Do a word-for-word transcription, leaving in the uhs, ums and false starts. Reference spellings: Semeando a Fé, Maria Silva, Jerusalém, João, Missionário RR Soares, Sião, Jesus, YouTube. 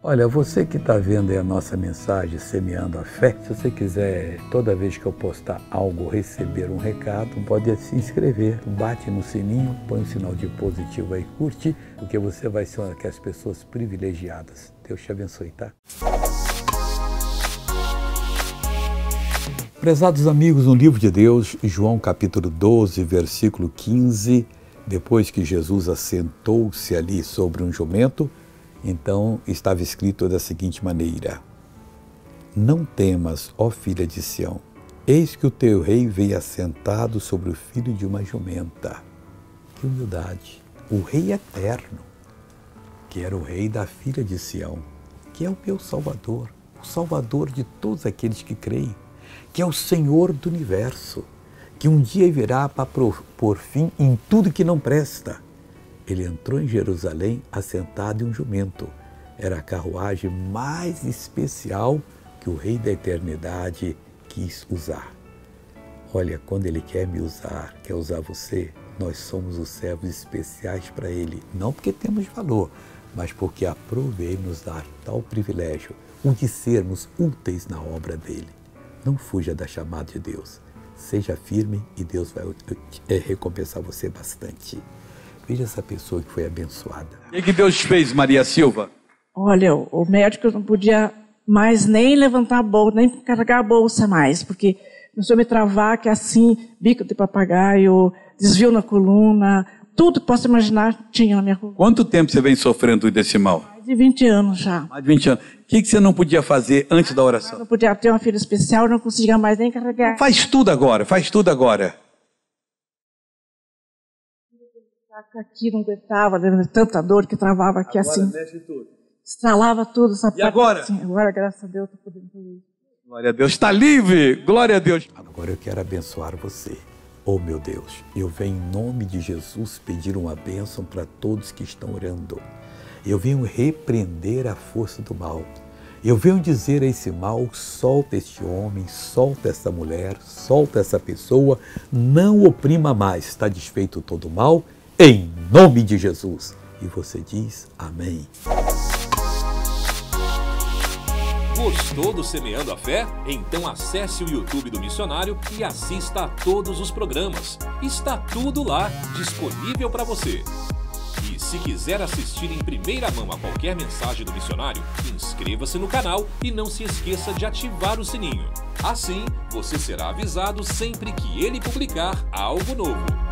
Olha, você que está vendo aí a nossa mensagem Semeando a Fé, se você quiser, toda vez que eu postar algo, receber um recado, pode se inscrever, bate no sininho, põe um sinal de positivo aí, curte, porque você vai ser uma das pessoas privilegiadas. Deus te abençoe, tá? Prezados amigos, no livro de Deus, João capítulo doze, versículo quinze, depois que Jesus assentou-se ali sobre um jumento, então estava escrito da seguinte maneira: Não temas, ó filha de Sião, eis que o teu rei veio assentado sobre o filho de uma jumenta. Que humildade! O rei eterno, que era o rei da filha de Sião, que é o meu Salvador, o Salvador de todos aqueles que creem, que é o Senhor do universo, que um dia virá para pôr fim em tudo que não presta. Ele entrou em Jerusalém assentado em um jumento. Era a carruagem mais especial que o Rei da Eternidade quis usar. Olha, quando Ele quer me usar, quer usar você, nós somos os servos especiais para Ele. Não porque temos valor, mas porque aprove Ele nos dar tal privilégio, o de sermos úteis na obra dEle. Não fuja da chamada de Deus. Seja firme e Deus vai recompensar você bastante. Veja essa pessoa que foi abençoada. O que Deus fez, Maria Silva? Olha, o médico não podia mais nem levantar a bolsa, nem carregar a bolsa mais, porque começou a me travar, que assim, bico de papagaio, desvio na coluna, tudo que posso imaginar tinha na minha coluna. Quanto tempo você vem sofrendo desse mal? Mais de vinte anos já. Mais de vinte anos. O que você não podia fazer antes da oração? Eu não podia ter uma filha especial, não conseguia mais nem carregar. Faz tudo agora, faz tudo agora. Aqui não aguentava, tanta dor que travava aqui agora, assim. Mexe tudo. Estralava tudo essa parte. E agora? Assim. Agora, graças a Deus, estou podendo fazer isso. Glória a Deus, está livre! Glória a Deus! Agora eu quero abençoar você. Oh, meu Deus, eu venho em nome de Jesus pedir uma bênção para todos que estão orando. Eu venho repreender a força do mal. Eu venho dizer a esse mal: solta este homem, solta essa mulher, solta essa pessoa, não oprima mais. Está desfeito todo o mal. Em nome de Jesus. E você diz amém. Gostou do Semeando a Fé? Então acesse o YouTube do Missionário e assista a todos os programas. Está tudo lá, disponível para você. E se quiser assistir em primeira mão a qualquer mensagem do Missionário, inscreva-se no canal e não se esqueça de ativar o sininho. Assim, você será avisado sempre que ele publicar algo novo.